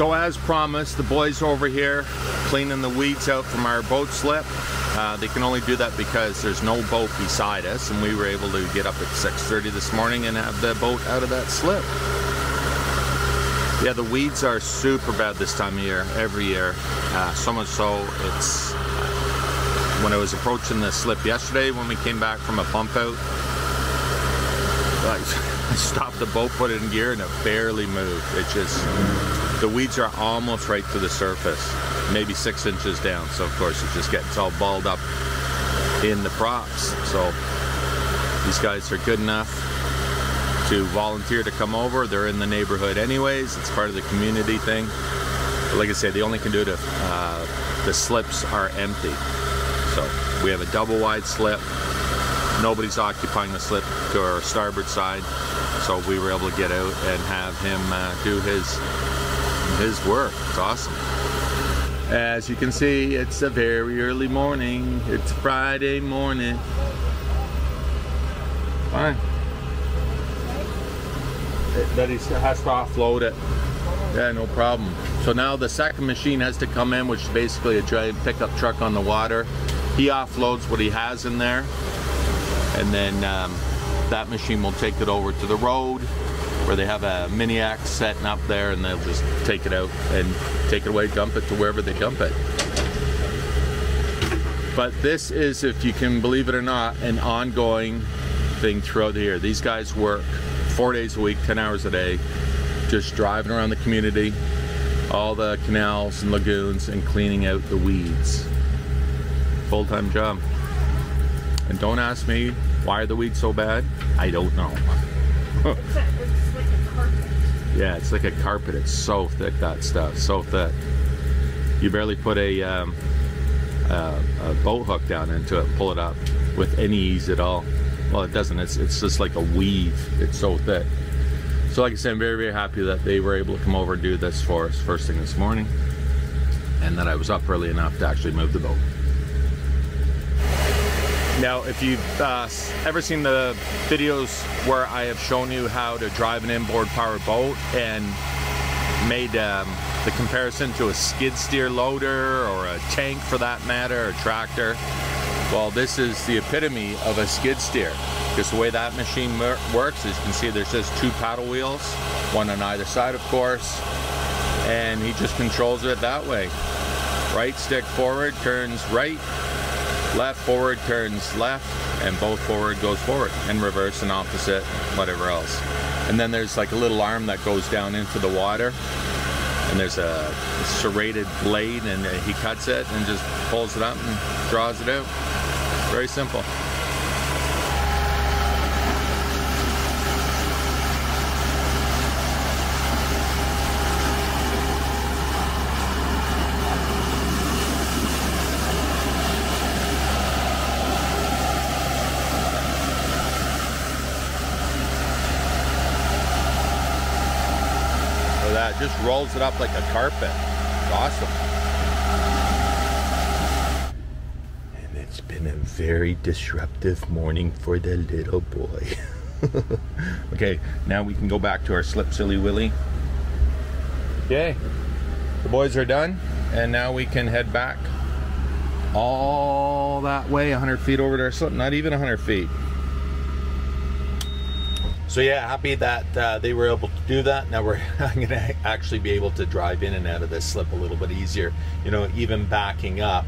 So as promised, the boys over here cleaning the weeds out from our boat slip. They can only do that because there's no boat beside us, and we were able to get up at 6:30 this morning and have the boat out of that slip. Yeah, the weeds are super bad this time of year, every year. So much so, it's when I was approaching the slip yesterday when we came back from a pump out, I stopped the boat, put it in gear, and it barely moved. It just, the weeds are almost right to the surface, maybe 6 inches down. So of course it just gets all balled up in the props. So these guys are good enough to volunteer to come over. They're in the neighborhood anyways. It's part of the community thing. But like I say, they only can do it if the slips are empty. So we have a double wide slip. Nobody's occupying the slip to our starboard side. So we were able to get out and have him do his work. It's awesome. As you can see, it's a very early morning. It's Friday morning. Fine. That he has to offload it. Yeah, no problem. So now the second machine has to come in, which is basically a giant pickup truck on the water. He offloads what he has in there, and then that machine will take it over to the road where they have a mini axe setting up there, and they'll just take it out and take it away, dump it to wherever they dump it. But this is, if you can believe it or not, an ongoing thing throughout the year. These guys work 4 days a week, 10 hours a day, just driving around the community, all the canals and lagoons, and cleaning out the weeds. Full-time job. And don't ask me why are the weeds so bad. I don't know. It's like a carpet. Yeah, it's like a carpet. It's so thick, that stuff, so thick. You barely put a boat hook down into it and pull it up with any ease at all. Well, it doesn't. It's just like a weave. It's so thick. So like I said, I'm very, very happy that they were able to come over and do this for us first thing this morning, and that I was up early enough to actually move the boat. Now, if you've ever seen the videos where I have shown you how to drive an inboard power boat and made the comparison to a skid steer loader or a tank for that matter, or a tractor, well, this is the epitome of a skid steer. Because the way that machine works, as you can see, there's just two paddle wheels, one on either side, of course, and he just controls it that way. Right stick forward turns right, left forward turns left, and both forward goes forward, and reverse and opposite, whatever else. And then there's like a little arm that goes down into the water, and there's a serrated blade, and he cuts it and just pulls it up and draws it out. Very simple. So that just rolls it up like a carpet. It's awesome. It's been a very disruptive morning for the little boy. Okay, now we can go back to our slip silly willy. Okay, the boys are done, and now we can head back all that way, 100 feet over to our slip, not even 100 feet. So yeah, happy that they were able to do that. Now I'm gonna actually be able to drive in and out of this slip a little bit easier. You know, even backing up,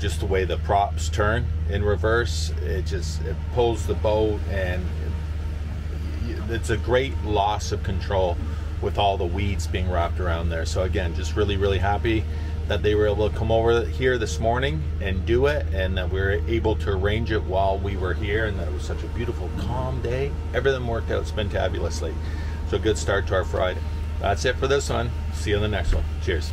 just the way the props turn in reverse, it pulls the boat, and it's a great loss of control with all the weeds being wrapped around there. So again, just really, really happy that they were able to come over here this morning and do it, and that we were able to arrange it while we were here, and that it was such a beautiful, calm day. Everything worked out spectacularly. So good start to our Friday. That's it for this one. See you on the next one. Cheers.